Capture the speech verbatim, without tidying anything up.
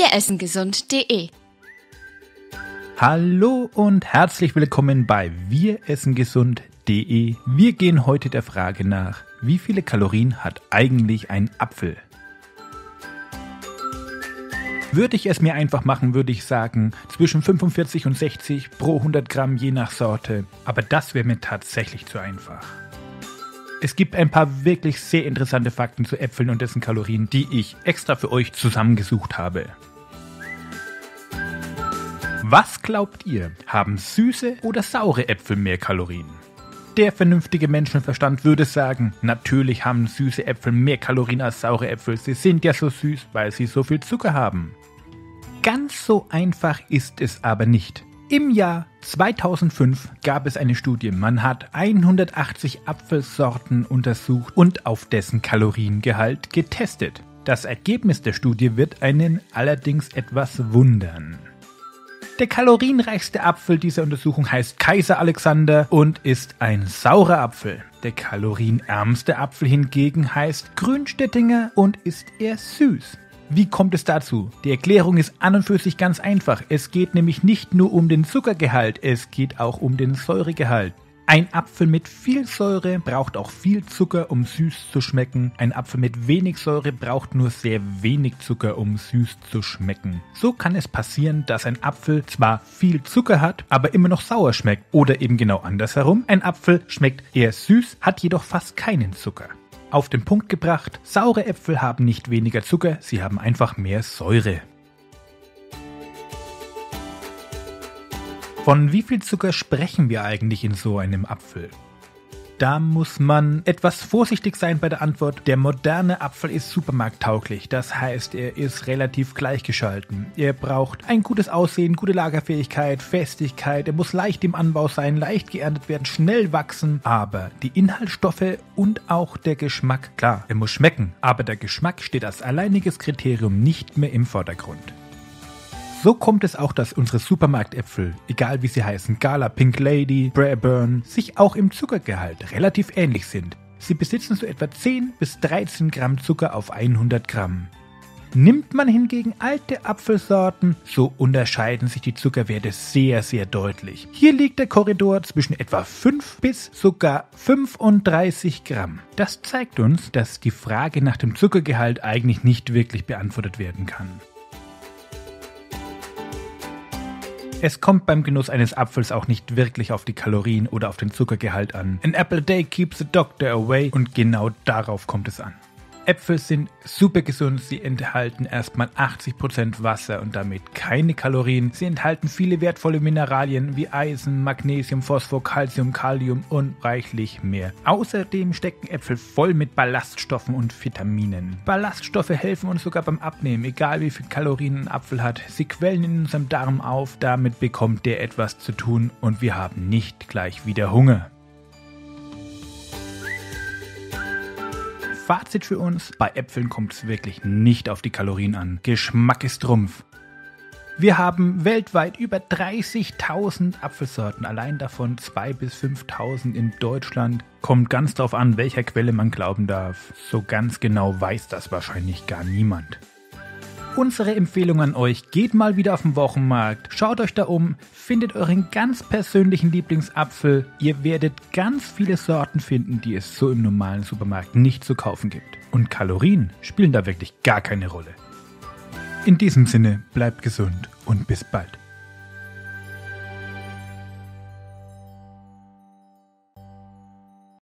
wir essen gesund punkt de. Hallo und herzlich willkommen bei wir essen gesund punkt de. Wir gehen heute der Frage nach, wie viele Kalorien hat eigentlich ein Apfel? Würde ich es mir einfach machen, würde ich sagen, zwischen fünfundvierzig und sechzig pro hundert Gramm je nach Sorte. Aber das wäre mir tatsächlich zu einfach. Es gibt ein paar wirklich sehr interessante Fakten zu Äpfeln und dessen Kalorien, die ich extra für euch zusammengesucht habe. Was glaubt ihr, haben süße oder saure Äpfel mehr Kalorien? Der vernünftige Menschenverstand würde sagen, natürlich haben süße Äpfel mehr Kalorien als saure Äpfel. Sie sind ja so süß, weil sie so viel Zucker haben. Ganz so einfach ist es aber nicht. Im Jahr zweitausendfünf gab es eine Studie, man hat hundertachtzig Apfelsorten untersucht und auf dessen Kaloriengehalt getestet. Das Ergebnis der Studie wird einen allerdings etwas wundern. Der kalorienreichste Apfel dieser Untersuchung heißt Kaiser Alexander und ist ein saurer Apfel. Der kalorienärmste Apfel hingegen heißt Grünstettinger und ist eher süß. Wie kommt es dazu? Die Erklärung ist an und für sich ganz einfach. Es geht nämlich nicht nur um den Zuckergehalt, es geht auch um den Säuregehalt. Ein Apfel mit viel Säure braucht auch viel Zucker, um süß zu schmecken. Ein Apfel mit wenig Säure braucht nur sehr wenig Zucker, um süß zu schmecken. So kann es passieren, dass ein Apfel zwar viel Zucker hat, aber immer noch sauer schmeckt. Oder eben genau andersherum, ein Apfel schmeckt eher süß, hat jedoch fast keinen Zucker. Auf den Punkt gebracht, saure Äpfel haben nicht weniger Zucker, sie haben einfach mehr Säure. Von wie viel Zucker sprechen wir eigentlich in so einem Apfel? Da muss man etwas vorsichtig sein bei der Antwort. Der moderne Apfel ist supermarkttauglich, das heißt, er ist relativ gleichgeschalten. Er braucht ein gutes Aussehen, gute Lagerfähigkeit, Festigkeit, er muss leicht im Anbau sein, leicht geerntet werden, schnell wachsen. Aber die Inhaltsstoffe und auch der Geschmack, klar, er muss schmecken, aber der Geschmack steht als alleiniges Kriterium nicht mehr im Vordergrund. So kommt es auch, dass unsere Supermarktäpfel, egal wie sie heißen, Gala, Pink Lady, Braeburn, sich auch im Zuckergehalt relativ ähnlich sind. Sie besitzen so etwa zehn bis dreizehn Gramm Zucker auf hundert Gramm. Nimmt man hingegen alte Apfelsorten, so unterscheiden sich die Zuckerwerte sehr, sehr deutlich. Hier liegt der Korridor zwischen etwa fünf bis sogar fünfunddreißig Gramm. Das zeigt uns, dass die Frage nach dem Zuckergehalt eigentlich nicht wirklich beantwortet werden kann. Es kommt beim Genuss eines Apfels auch nicht wirklich auf die Kalorien oder auf den Zuckergehalt an. An apple a day keeps the doctor away und genau darauf kommt es an. Äpfel sind super gesund, sie enthalten erstmal achtzig Prozent Wasser und damit keine Kalorien. Sie enthalten viele wertvolle Mineralien wie Eisen, Magnesium, Phosphor, Calcium, Kalium und reichlich mehr. Außerdem stecken Äpfel voll mit Ballaststoffen und Vitaminen. Ballaststoffe helfen uns sogar beim Abnehmen, egal wie viel Kalorien ein Apfel hat. Sie quellen in unserem Darm auf, damit bekommt der etwas zu tun und wir haben nicht gleich wieder Hunger. Fazit für uns, bei Äpfeln kommt es wirklich nicht auf die Kalorien an. Geschmack ist Trumpf. Wir haben weltweit über dreißigtausend Apfelsorten, allein davon zweitausend bis fünftausend in Deutschland. Kommt ganz drauf an, welcher Quelle man glauben darf. So ganz genau weiß das wahrscheinlich gar niemand. Unsere Empfehlung an euch, geht mal wieder auf den Wochenmarkt, schaut euch da um, findet euren ganz persönlichen Lieblingsapfel. Ihr werdet ganz viele Sorten finden, die es so im normalen Supermarkt nicht zu kaufen gibt. Und Kalorien spielen da wirklich gar keine Rolle. In diesem Sinne, bleibt gesund und bis bald.